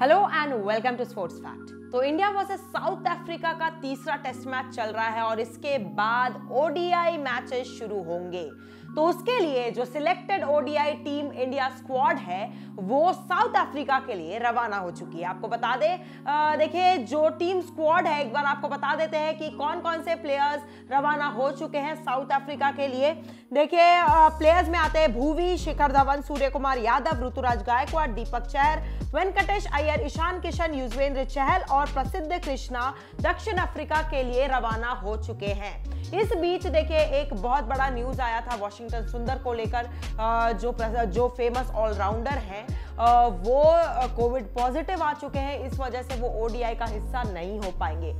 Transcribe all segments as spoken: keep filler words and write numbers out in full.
Hello and welcome to sports fact. तो India versus South Africa का तीसरा test match चल रहा है और इसके बाद ओडीआई मैचेस शुरू होंगे। तो उसके लिए जो selected ODI team India squad है वो साउथ अफ्रीका के लिए रवाना हो चुकी है। आपको बता दे देखिए जो टीम स्क्वाड है एक बार आपको बता देते हैं कि कौन कौन से प्लेयर्स रवाना हो चुके हैं साउथ अफ्रीका के लिए। देखिए प्लेयर्स में आते हैं भुवी, शिखर धवन, सूर्यकुमार यादव, ऋतुराज गायकवाड़, दीपक चहर, वेंकटेश अय्यर, ईशान किशन, युजवेंद्र चहल और प्रसिद्ध कृष्णा दक्षिण अफ्रीका के लिए रवाना हो चुके हैं। इस बीच देखिए एक बहुत बड़ा न्यूज आया था वाशिंगटन सुंदर को लेकर, जो जो फेमस ऑलराउंडर हैं वो कोविड पॉजिटिव आ चुके हैं, इस वजह से वो ओडीआई का हिस्सा नहीं हो पाएंगे,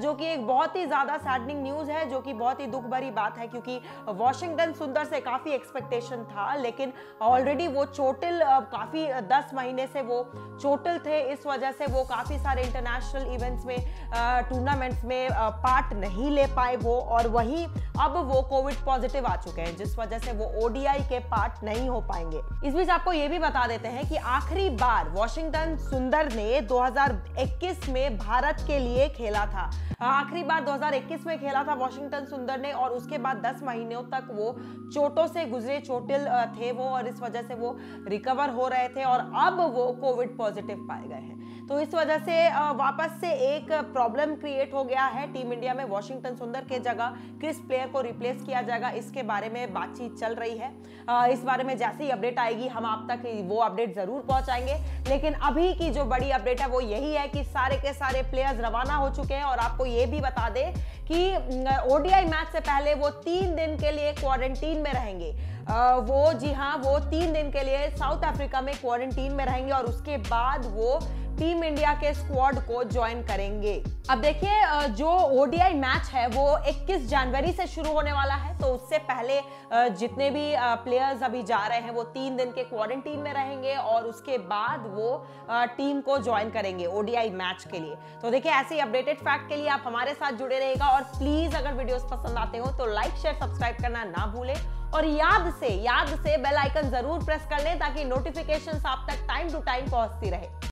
जो कि एक बहुत ही ज़्यादा सैडनिंग न्यूज़ है, जो कि बहुत ही दुख भरी बात है, क्योंकि वाशिंगटन सुंदर से काफ़ी एक्सपेक्टेशन था, लेकिन ऑलरेडी वो चोटिल काफ़ी दस महीने से वो चोटिल थे, इस वजह से वो काफ़ी सारे इंटरनेशनल इवेंट्स में टूर्नामेंट्स में पार्ट नहीं ले पाए वो, और वहीं अब वो कोविड पॉजिटिव आ चुके हैं, जिस वजह से वो ओडीआई के पार्ट नहीं हो पाएंगे। इस बीच आपको ये भी बता देते हैं कि आखिरी बार वाशिंगटन सुंदर ने दो हज़ार इक्कीस में भारत के लिए खेला था। आखिरी बार दो हज़ार इक्कीस में खेला था वाशिंगटन सुंदर ने, और उसके बाद दस महीनों तक वो चोटों से गुजरे, चोटिल थे वो, और इस वजह से वो रिकवर हो रहे थे और अब वो कोविड पॉजिटिव पाए गए हैं। तो इस वजह से वापस से एक प्रॉब्लम क्रिएट हो गया है टीम इंडिया में। वाशिंगटन सुंदर के जगह किस प्लेयर को रिप्लेस किया जाएगा इसके बारे में बातचीत चल रही है। इस बारे में जैसे ही अपडेट आएगी हम आप तक वो अपडेट जरूर पहुंचाएंगे, लेकिन अभी की जो बड़ी अपडेट है वो यही है कि सारे के सारे प्लेयर्स रवाना हो चुके हैं। और आपको ये भी बता दें कि ओडीआई मैच से पहले वो तीन दिन के लिए क्वारंटीन में रहेंगे। वो जी हाँ, वो तीन दिन के लिए साउथ अफ्रीका में क्वारंटीन में रहेंगे और उसके बाद वो टीम इंडिया के स्क्वाड को ज्वाइन करेंगे। अब देखिए जो ओडीआई मैच है वो इक्कीस जनवरी से शुरू होने वाला है, तो उससे पहले जितने भी प्लेयर्स अभी जा रहे हैं वो तीन दिन के क्वारंटीन में रहेंगे और उसके बाद वो टीम को ज्वाइन करेंगे ओडीआई मैच के लिए। तो देखिए ऐसे ही अपडेटेड फैक्ट के लिए आप हमारे साथ जुड़े रहेगा, और प्लीज अगर वीडियोस पसंद आते हो तो लाइक, शेयर, सब्सक्राइब करना ना भूलें, और याद से याद से बेल आइकन जरूर प्रेस कर लें ताकि नोटिफिकेशंस आप तक टाइम टू टाइम पहुंचती रहे।